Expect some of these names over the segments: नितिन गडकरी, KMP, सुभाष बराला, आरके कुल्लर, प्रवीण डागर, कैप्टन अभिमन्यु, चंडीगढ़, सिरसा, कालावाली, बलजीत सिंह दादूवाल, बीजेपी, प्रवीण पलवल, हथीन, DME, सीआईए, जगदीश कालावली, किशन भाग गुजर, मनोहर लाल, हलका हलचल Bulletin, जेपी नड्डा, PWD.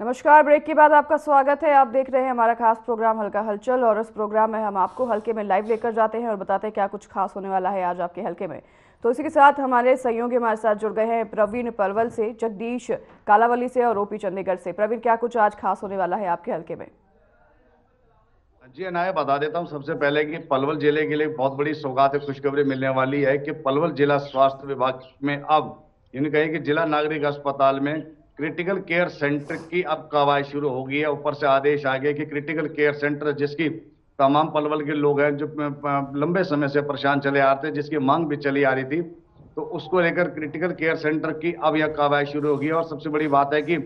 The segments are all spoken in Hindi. नमस्कार। ब्रेक के बाद आपका स्वागत है। आप देख रहे हैं हमारा खास प्रोग्राम हल्का हलचल, और इस प्रोग्राम में हम आपको हल्के में लाइव लेकर जाते हैं और बताते हैं क्या कुछ खास होने वाला है आज आपके हल्के में। तो इसी के साथ हमारे सहयोगी हमारे साथ जुड़ गए हैं प्रवीण पलवल से, जगदीश कालावली से और ओपी चंडीगढ़ से। प्रवीण, क्या कुछ आज खास होने वाला है आपके हल्के में? जी अनाया, बता देता हूँ सबसे पहले कि पलवल जिले के लिए बहुत बड़ी सौगात है, खुशखबरी मिलने वाली है कि पलवल जिला स्वास्थ्य विभाग में अब इन कहें कि जिला नागरिक अस्पताल में क्रिटिकल केयर सेंटर की अब कार्रवाई शुरू हो गई है। ऊपर से आदेश आ गया कि क्रिटिकल केयर सेंटर जिसकी तमाम पलवल के लोग हैं जो लंबे समय से परेशान चले आते, जिसकी मांग भी चली आ रही थी, तो उसको लेकर क्रिटिकल केयर सेंटर की अब यह कार्रवाई शुरू होगी। और सबसे बड़ी बात है कि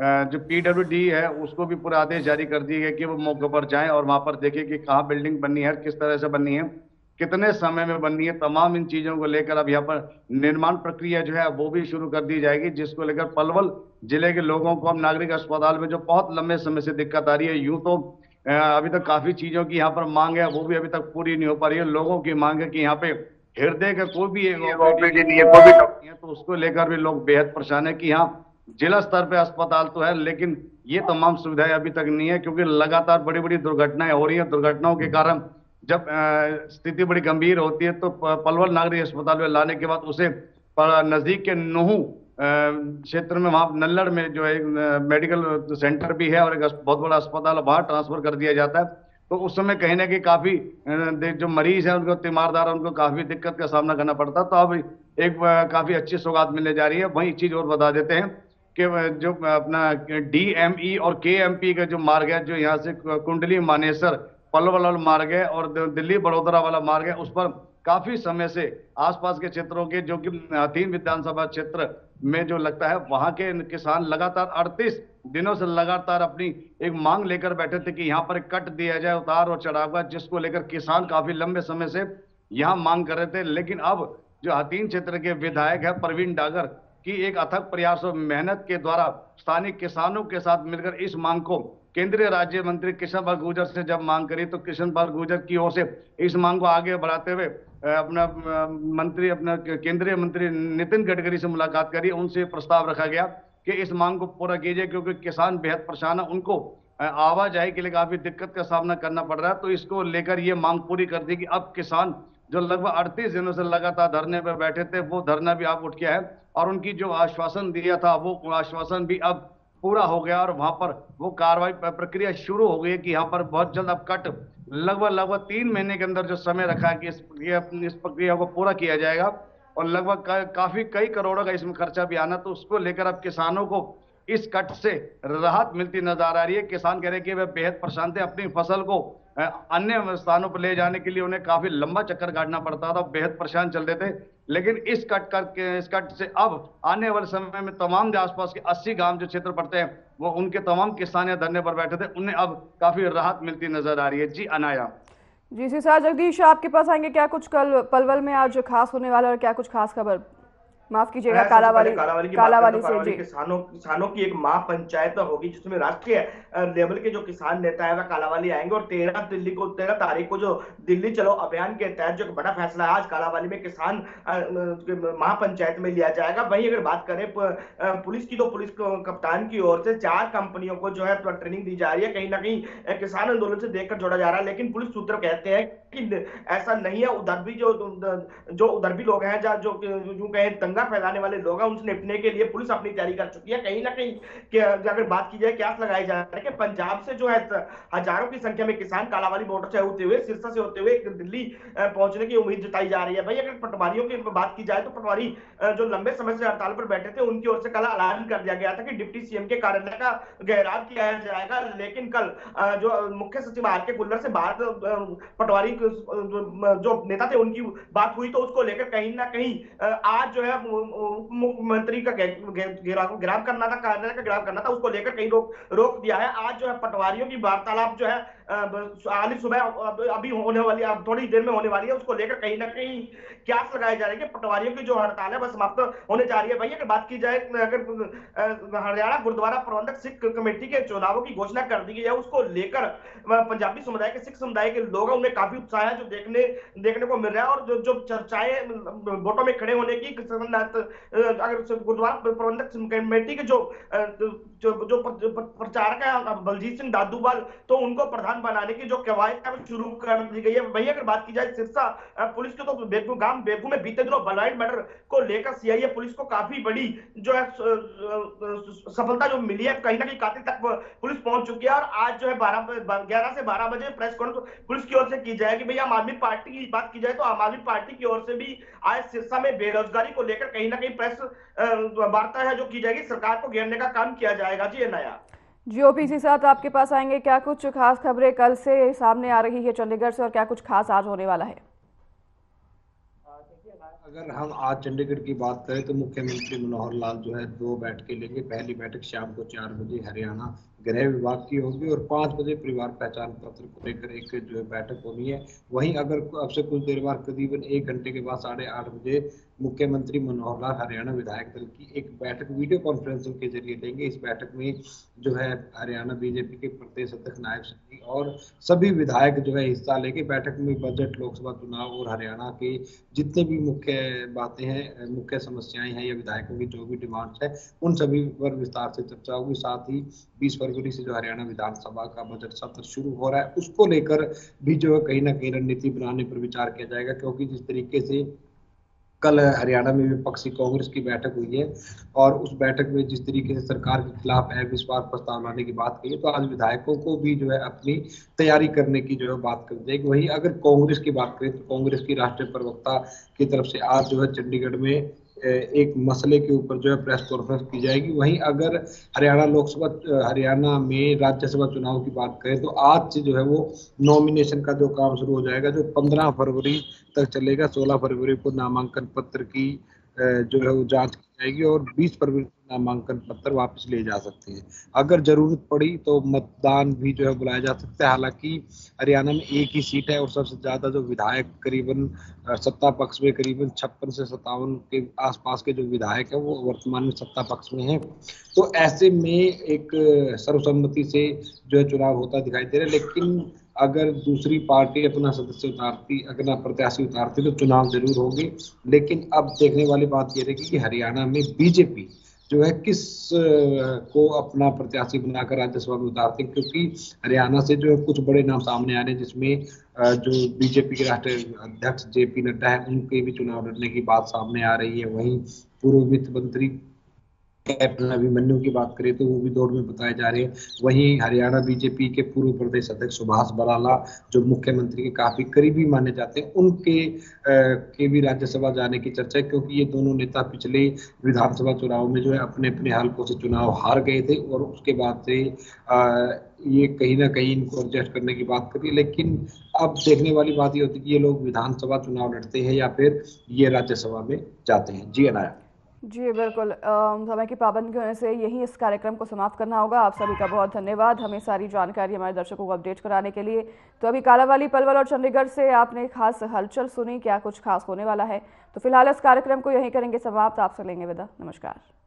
जो PWD है उसको भी पूरा आदेश जारी कर दिए गए कि वो मौके पर जाएं और वहाँ पर देखें कि कहाँ बिल्डिंग बननी है, किस तरह से बननी है, कितने समय में बननी है, तमाम इन चीजों को लेकर अब यहाँ पर निर्माण प्रक्रिया जो है वो भी शुरू कर दी जाएगी, जिसको लेकर पलवल जिले के लोगों को अब नागरिक अस्पताल में जो बहुत लंबे समय से दिक्कत आ रही है, यूं तो अभी तक काफी चीजों की यहाँ पर मांग है वो भी अभी तक पूरी नहीं हो पा रही है। लोगों की मांग है कि यहाँ पे हृदय का कोई भी है तो उसको लेकर भी लोग बेहद परेशान है कि यहाँ जिला स्तर पे अस्पताल तो है लेकिन ये तमाम सुविधाएं अभी तक नहीं है, क्योंकि लगातार बड़ी बड़ी दुर्घटनाएं हो रही है। दुर्घटनाओं के कारण जब स्थिति बड़ी गंभीर होती है तो पलवल नागरिक अस्पताल में लाने के बाद उसे नजदीक के नूहू क्षेत्र में वहाँ नल्लड़ में जो एक मेडिकल सेंटर भी है और एक बहुत बड़ा अस्पताल, वहाँ ट्रांसफर कर दिया जाता है। तो उस समय कहीं ना कहीं काफी जो मरीज है उनको तीमारदार उनको काफी दिक्कत का सामना करना पड़ता। तो अब एक काफी अच्छी सौगात मिलने जा रही है। वही चीज और बता देते हैं कि जो अपना DME और KMP का जो मार्ग है, जो यहाँ से कुंडली मानेसर पलवल वाला मार्ग है और दिल्ली बड़ोदरा वाला मार्ग है, उस पर काफी समय से आसपास के क्षेत्रों के जो कि 3 विधानसभा क्षेत्र में जो लगता है वहां के किसान लगातार 38 दिनों से लगातार अपनी एक मांग लेकर बैठे थे कि यहाँ पर कट दिया जाए, उतार और चढ़ाव का, जिसको लेकर किसान काफी लंबे समय से यहाँ मांग कर रहे थे। लेकिन अब जो हथीन क्षेत्र के विधायक है प्रवीण डागर की एक अथक प्रयास और मेहनत के द्वारा स्थानीय किसानों के साथ मिलकर इस मांग को केंद्रीय राज्य मंत्री किशन भाग गुजर से जब मांग करी तो किशन भाग गुजर की ओर से इस मांग को आगे बढ़ाते हुए अपना केंद्रीय मंत्री नितिन गडकरी से मुलाकात करी, उनसे प्रस्ताव रखा गया कि इस मांग को पूरा कीजिए, क्योंकि किसान बेहद परेशान है, उनको आवाजाही के लिए काफी दिक्कत का सामना करना पड़ रहा है। तो इसको लेकर ये मांग पूरी कर दी कि अब किसान जो लगभग 38 दिनों से लगातार धरने पर बैठे थे वो धरना भी अब उठ गया है और उनकी जो आश्वासन दिया था वो आश्वासन भी अब पूरा हो गया और वहां पर वो कार्रवाई प्रक्रिया शुरू हो गई है कि यहाँ पर बहुत जल्द अब कट लगभग 3 महीने के अंदर जो समय रखा है कि इस प्रक्रिया को पूरा किया जाएगा और लगभग कई करोड़ों का इसमें खर्चा भी आना। तो उसको लेकर अब किसानों को इस कट से राहत मिलती नजर आ रही है। किसान कह रहे हैं कि वे बेहद परेशान थे, अपनी फसल को अन्य स्थानों पर ले जाने के लिए उन्हें काफी लंबा चक्कर काटना पड़ता था, बेहद परेशान चल रहे थे। लेकिन इस कट से अब आने वाले समय में तमाम आसपास के 80 गांव जो क्षेत्र पड़ते हैं वो उनके तमाम किसान धरने पर बैठे थे, उन्हें अब काफी राहत मिलती नजर आ रही है। जी अनाया। जी सी सर, जगदीश आपके पास आएंगे, क्या कुछ कल पलवल में आज खास होने वाला और क्या कुछ खास खबर? माफ कीजिएगा, कालावाली से किसानों की एक महापंचायत होगी जिसमें राष्ट्रीय लेवल के जो किसान नेता है वह कालावाली आएंगे और 13 तारीख को जो दिल्ली चलो अभियान के तहत जो बड़ा फैसला आज कालावाली में किसान महापंचायत में लिया जाएगा। वहीं अगर बात करें पुलिस की तो पुलिस कप्तान की ओर से 4 कंपनियों को जो है ट्रेनिंग दी जा रही है, कहीं ना कहीं किसान आंदोलन से देखकर जोड़ा जा रहा है। लेकिन पुलिस सूत्र कहते हैं कि ऐसा नहीं है, उधर भी लोग हैं जो यूं कहें तंगा फैलाने वाले लोग हैं, उनसे निपटने के लिए पुलिस अपनी तैयारी कर चुकी है। कहीं ना कहीं अगर बात की जाए क्या लगाया जा रहा है कि पंजाब से जो है हजारों की संख्या में किसान कालावाली बॉर्डर से होते हुए सिरसा से होते हुए दिल्ली पहुंचने की उम्मीद जताई जा रही है। भाई अगर पटवारियों की बात की जाए तो पटवारी जो लंबे समय से हड़ताल पर बैठे थे उनकी ओर से कल ऐलान कर दिया गया था कि डिप्टी सीएम के कार्यालय का घेराव किया जाएगा, लेकिन कल जो मुख्य सचिव आरके कुल्लर से बात पटवारी जो नेता थे उनकी बात हुई तो उसको लेकर कहीं ना कहीं आज जो है मुख्यमंत्री का घेराव करना था, कार्यालय का घेराव करना था, उसको लेकर कई लोग रोक दिया है। आज जो है पटवारियों की वार्तालाप जो है आलिफ सुबह अभी होने वाली है, थोड़ी देर में होने वाली है, उसको लेकर कहीं ना कहीं क्यास लगाए जा रहे हैं कि पटवारियों की जो हड़ताल है वह समाप्त होने जा रही है। भाई अगर बात की जाए, अगर हरियाणा गुरुद्वारा प्रबंधक सिख कमेटी के चुनावों की घोषणा कर दी गई है, उसको लेकर पंजाबी समुदाय के, सिख समुदाय के लोग हैं, उन्हें काफी उत्साह है जो देखने को मिल रहा है। और जो चर्चाएं वोटों में खड़े होने की, अगर गुरुद्वारा प्रबंधक कमेटी के जो प्रचारक है बलजीत सिंह दादूवाल, तो उनको प्रधान बनाने की जो कवायद है शुरू कर दी गई है। भैया अगर बात की जाए सिरसा पुलिस के, तो बेगू में बीते दिनों बलाइड मर्डर को लेकर सीआईए पुलिस को काफी बड़ी जो है सफलता जो मिली है, कहीं ना कहीं कातिल तक पुलिस पहुंच चुकी है। और आज जो है 11 से 12 बजे प्रेस कॉन्फ्रेंस पुलिस की ओर से की जाएगी। भैया आम आदमी पार्टी की बात की जाए तो आम आदमी पार्टी की ओर से भी आज सिरसा में बेरोजगारी को लेकर कहीं ना कहीं प्रेस वार्ता है जो की जाएगी, सरकार को घेरने का काम किया जाएगा। जी नया जी ओपी इसी साथ आपके पास आएंगे, क्या कुछ खास खबरें कल से सामने आ रही है चंडीगढ़ से और क्या कुछ खास आज होने वाला है? अगर हम आज चंडीगढ़ की बात करें तो मुख्यमंत्री मनोहर लाल जो है 2 बैठकें लेंगे। पहली बैठक शाम को 4 बजे हरियाणा गृह विभाग की होगी और 5 बजे परिवार पहचान पत्र को लेकर एक जो है बैठक होनी है। वहीं अगर अब से कुछ देर बाद करीबन 1 घंटे के बाद 8:30 बजे मुख्यमंत्री मनोहर लाल हरियाणा विधायक दल की एक बैठक वीडियो कॉन्फ्रेंसिंग के जरिए लेंगे। इस बैठक में जो है हरियाणा बीजेपी के प्रदेश अध्यक्ष नायब सचिव और सभी विधायक जो है हिस्सा लेंगे। बैठक में बजट, लोकसभा चुनाव और हरियाणा के जितने भी मुख्य बातें हैं, मुख्य समस्याएं हैं या विधायकों की जो भी डिमांड्स है, उन सभी पर विस्तार से चर्चा होगी। साथ ही 20 फरवरी से जो हरियाणा विधानसभा का बजट सत्र शुरू हो रहा है, उसको लेकर भी जो है कहीं ना कहीं रणनीति बनाने पर विचार किया जाएगा, क्योंकि जिस तरीके से कल हरियाणा में विपक्षी कांग्रेस की बैठक हुई है और उस बैठक में जिस तरीके से सरकार के खिलाफ अविश्वास प्रस्ताव लाने की बात कही, तो आज विधायकों को भी जो है अपनी तैयारी करने की जो है बात कर जाएगी। वहीं अगर कांग्रेस की बात करें तो कांग्रेस की राष्ट्रीय प्रवक्ता की तरफ से आज जो है चंडीगढ़ में एक मसले के ऊपर जो है प्रेस कॉन्फ्रेंस की जाएगी। वहीं अगर हरियाणा में राज्यसभा चुनाव की बात करें तो आज से जो है वो नॉमिनेशन का जो काम शुरू हो जाएगा, जो 15 फरवरी तक चलेगा। 16 फरवरी को नामांकन पत्र की जो है वो जांच की जाएगी और 20 फरवरी को नामांकन पत्र वापस ले जा सकते हैं। अगर जरूरत पड़ी तो मतदान भी जो है बुलाया जा सकता है। हालांकि हरियाणा में एक ही सीट है और सबसे ज्यादा जो विधायक करीबन सत्ता पक्ष में करीबन 56 से 57 के आसपास के जो विधायक है वो वर्तमान में सत्ता पक्ष में है, तो ऐसे में एक सर्वसम्मति से जो है चुनाव होता दिखाई दे रहा है। लेकिन अगर दूसरी पार्टी अपना प्रत्याशी उतारती तो चुनाव जरूर होंगे, लेकिन अब देखने वाली बात यह रहेगी कि हरियाणा में बीजेपी जो है किस को अपना प्रत्याशी बनाकर राज्यसभा में उतारते, क्योंकि हरियाणा से जो है कुछ बड़े नाम सामने आ रहे हैं, जिसमें जो बीजेपी के राष्ट्रीय अध्यक्ष जेपी नड्डा है उनके भी चुनाव लड़ने की बात सामने आ रही है। वहीं पूर्व वित्त मंत्री कैप्टन अभिमन्यु की बात करें तो वो भी दौड़ में बताए जा रहे हैं। वहीं हरियाणा बीजेपी के पूर्व प्रदेश अध्यक्ष सुभाष बराला जो मुख्यमंत्री के काफी करीबी माने जाते हैं, उनके भी राज्यसभा जाने की चर्चा है, क्योंकि ये दोनों नेता पिछले विधानसभा चुनाव में जो है अपने अपने हलकों से चुनाव हार गए थे और उसके बाद से ये कहीं ना कहीं इनको एडजस्ट करने की बात करी। लेकिन अब देखने वाली बात ये होती है कि ये लोग विधानसभा चुनाव लड़ते हैं या फिर ये राज्यसभा में जाते हैं। जी अनाया जी बिल्कुल, समय की पाबंदी होने से यहीं इस कार्यक्रम को समाप्त करना होगा। आप सभी का बहुत धन्यवाद हमें सारी जानकारी हमारे दर्शकों को अपडेट कराने के लिए। तो अभी कालावाली, पलवल और चंडीगढ़ से आपने खास हलचल सुनी, क्या कुछ खास होने वाला है। तो फिलहाल इस कार्यक्रम को यहीं करेंगे समाप्त, आपसे लेंगे विदा, नमस्कार।